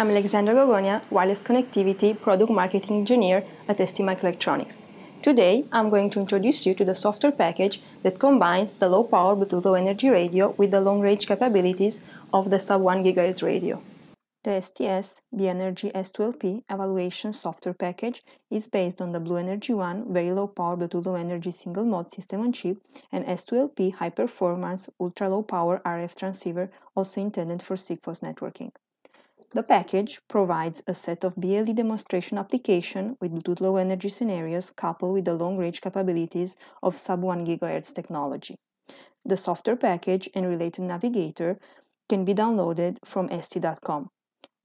I'm Alexandra Gogonia, Wireless Connectivity Product Marketing Engineer at STMicroelectronics. Today, I'm going to introduce you to the software package that combines the low-power Bluetooth low-energy radio with the long-range capabilities of the Sub-1GHz radio. The STS-BNRG-S2LP evaluation software package is based on the BlueNRG-1 very low-power Bluetooth low-energy single-mode system-on-chip and S2LP high-performance ultra-low-power RF transceiver, also intended for Sigfox networking. The package provides a set of BLE demonstration application with Bluetooth low energy scenarios coupled with the long-range capabilities of Sub-1GHz technology. The software package and related navigator can be downloaded from st.com.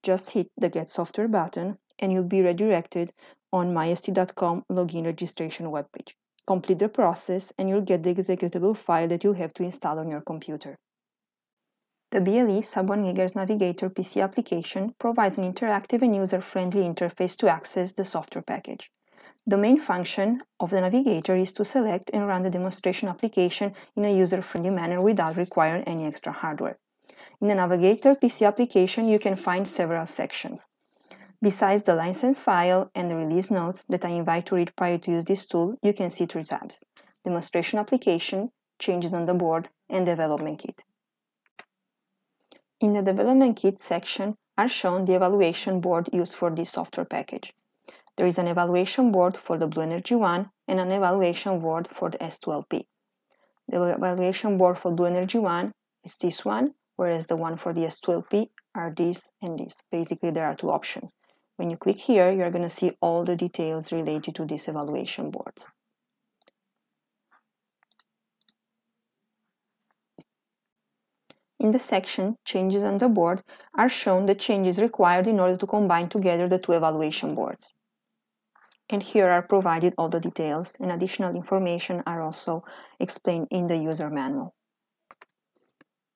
Just hit the Get Software button and you'll be redirected on myst.com login registration webpage. Complete the process and you'll get the executable file that you'll have to install on your computer. The BLE-Sub1GHz Navigator PC application provides an interactive and user-friendly interface to access the software package. The main function of the navigator is to select and run the demonstration application in a user-friendly manner without requiring any extra hardware. In the Navigator PC application, you can find several sections. Besides the license file and the release notes that I invite to read prior to use this tool, you can see three tabs: Demonstration Application, Changes on the Board, and Development Kit. In the Development Kit section are shown the evaluation board used for this software package. There is an evaluation board for the BlueNRG-1 and an evaluation board for the S2LP. The evaluation board for BlueNRG-1 is this one, whereas the one for the S2LP are this and this. Basically, there are two options. When you click here, you're going to see all the details related to these evaluation boards. In the section Changes on the Board are shown the changes required in order to combine together the two evaluation boards. And here are provided all the details, and additional information are also explained in the user manual.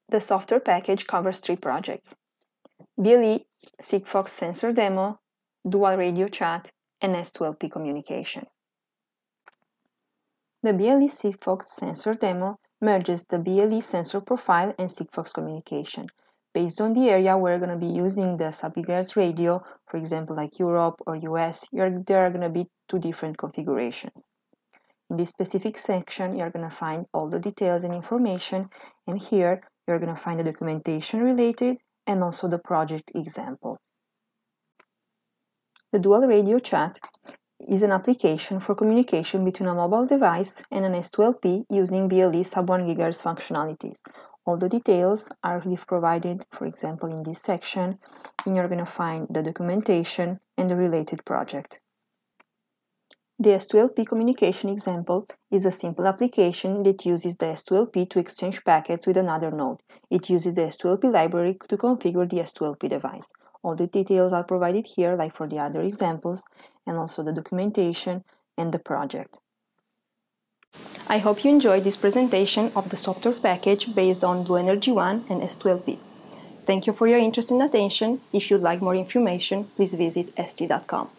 The software package covers three projects: BLE, Sigfox sensor demo, dual radio chat, and S2LP communication. The BLE Sigfox sensor demo merges the BLE sensor profile and Sigfox communication. Based on the area where you're going to be using the Sub-1GHz radio, for example like Europe or US, there are going to be two different configurations. In this specific section, you're going to find all the details and information, and here you're going to find the documentation related and also the project example. The dual radio chat is an application for communication between a mobile device and an S2LP using BLE Sub-1GHz functionalities. All the details are provided, for example, in this section, and you're going to find the documentation and the related project. The S2LP communication example is a simple application that uses the S2LP to exchange packets with another node. It uses the S2LP library to configure the S2LP device. All the details are provided here, like for the other examples, and also the documentation and the project. I hope you enjoyed this presentation of the software package based on BlueNRG-1 and S2LP. Thank you for your interest and attention. If you'd like more information, please visit st.com.